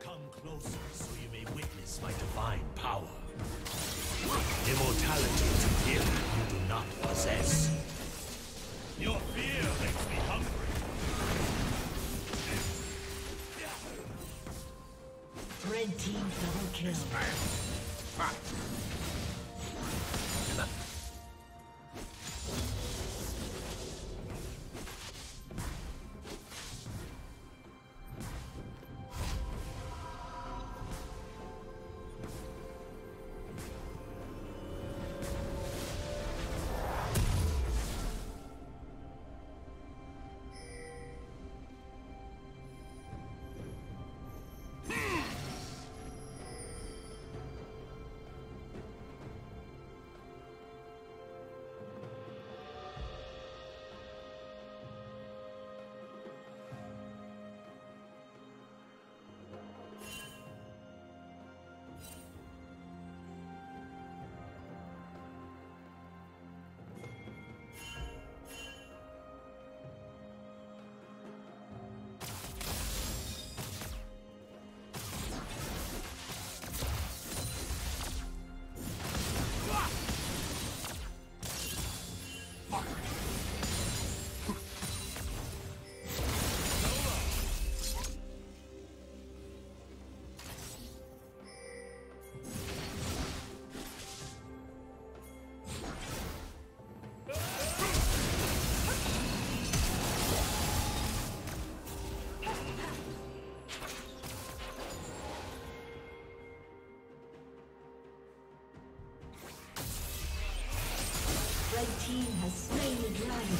Come closer so you may witness my divine power. Immortality to give you do not possess. Your fear makes me hungry. Red team double kill. The team has slain the dragon.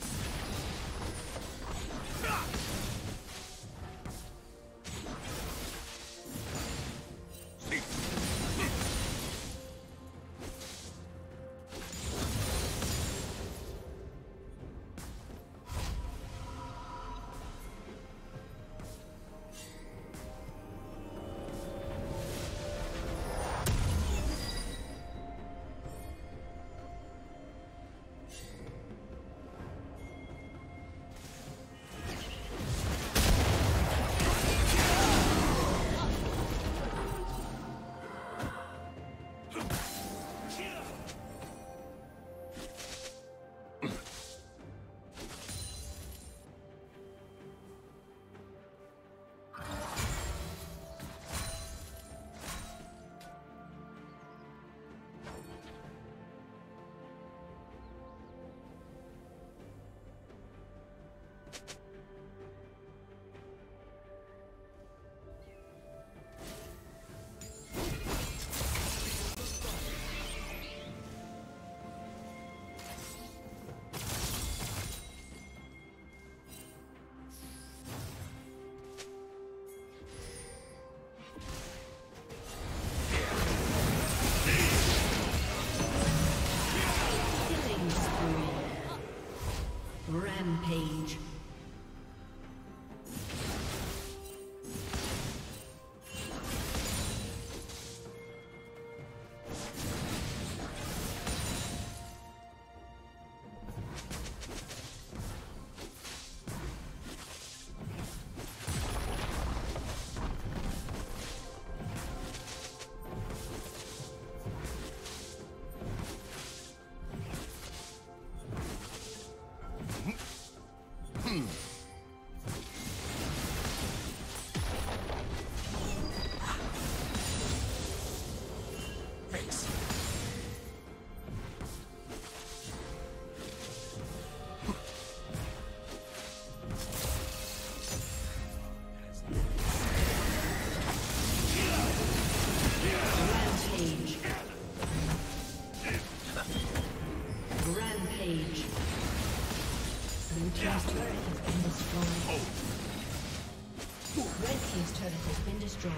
destroyed.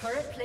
Turret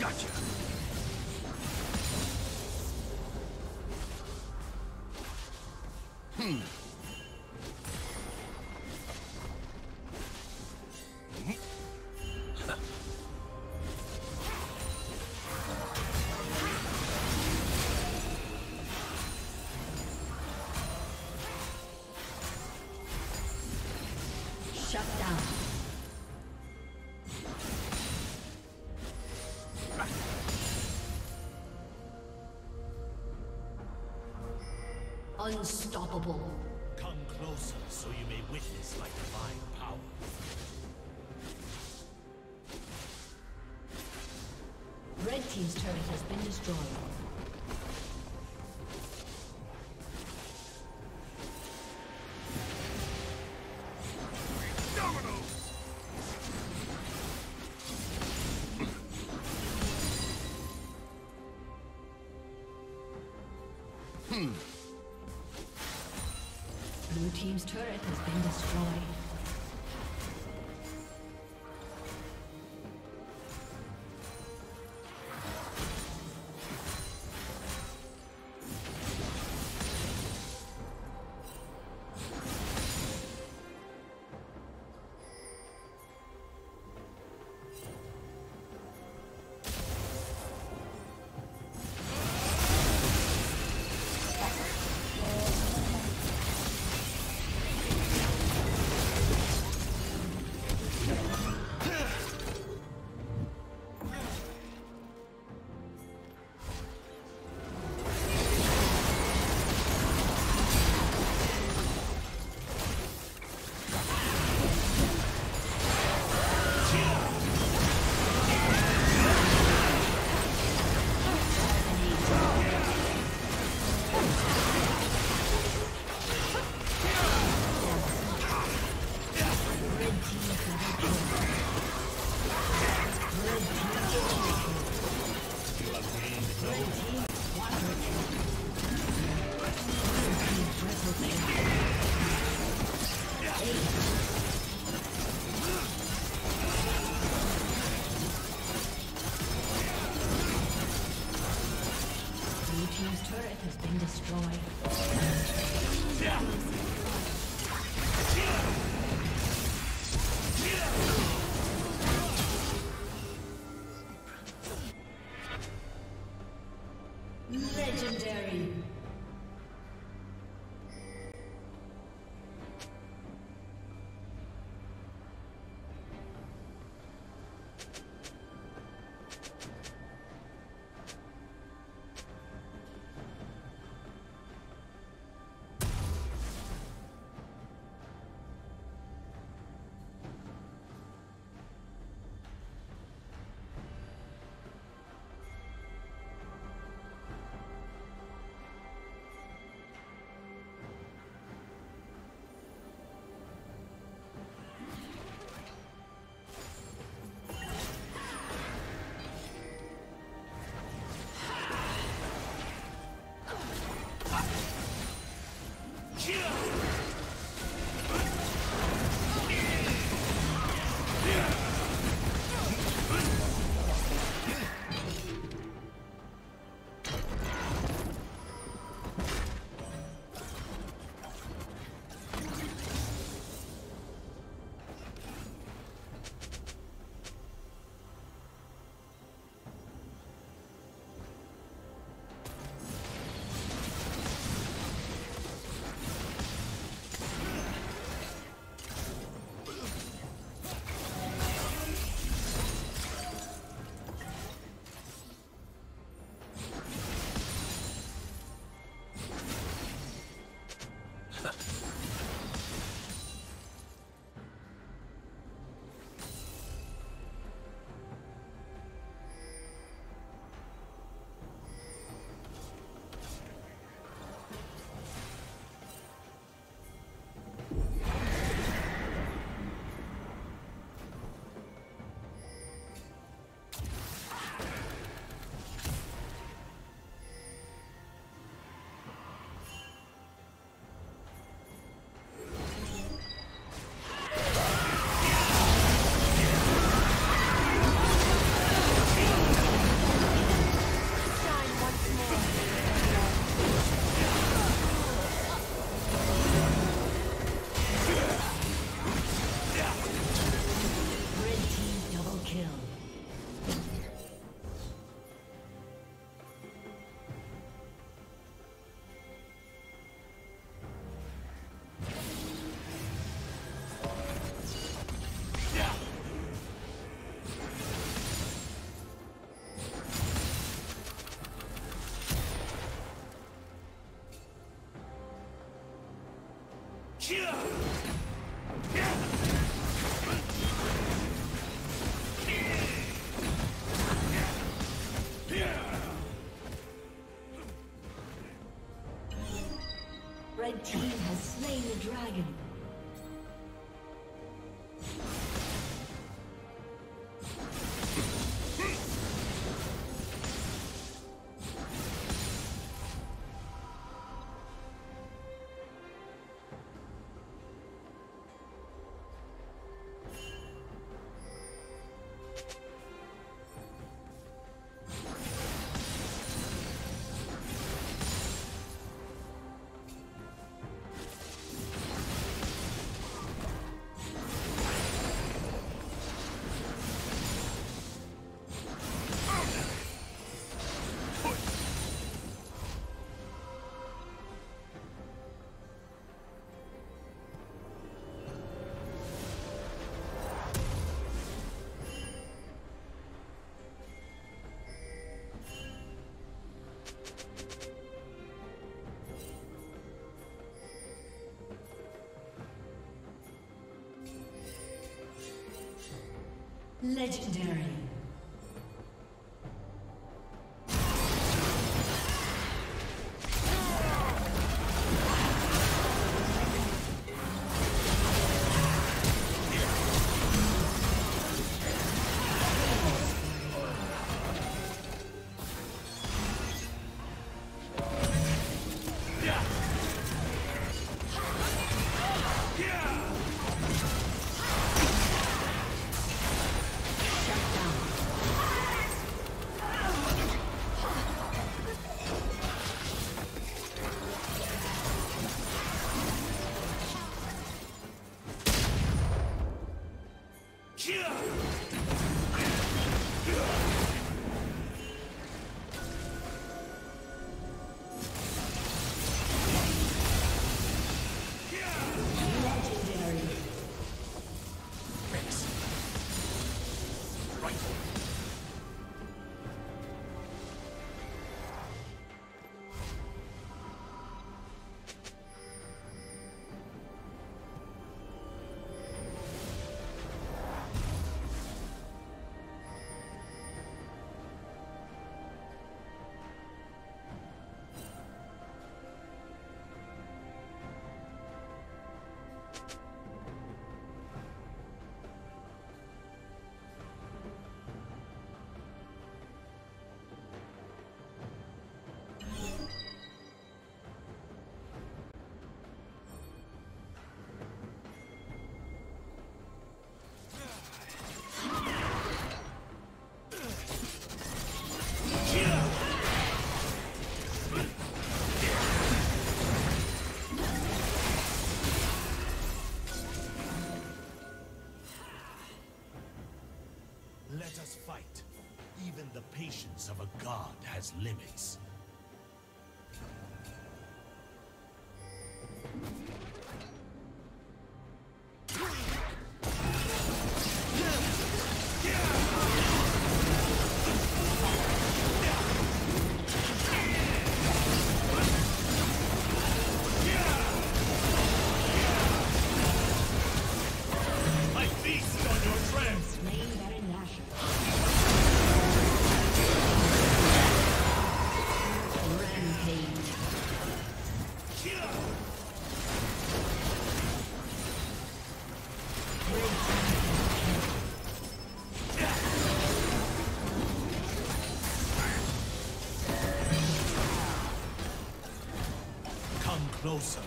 Gotcha! Unstoppable. Come closer so you may witness my divine power. Red team's turret has been destroyed. Blue team's turret has been destroyed. Red team has slain the dragon. Legendary. The patience of a god has limits.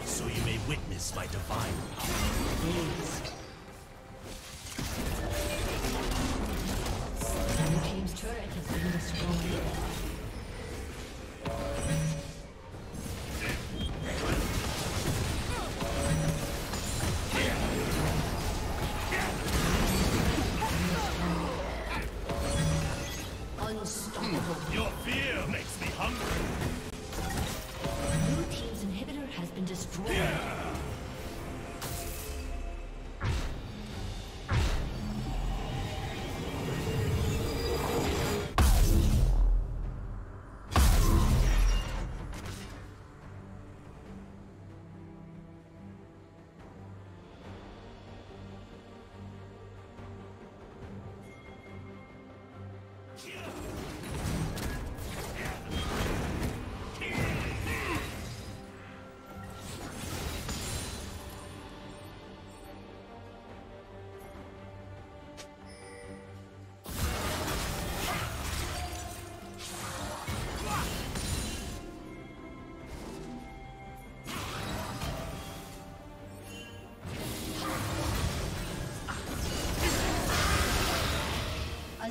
So you may witness my divine power. Blue team's turret has been destroyed. A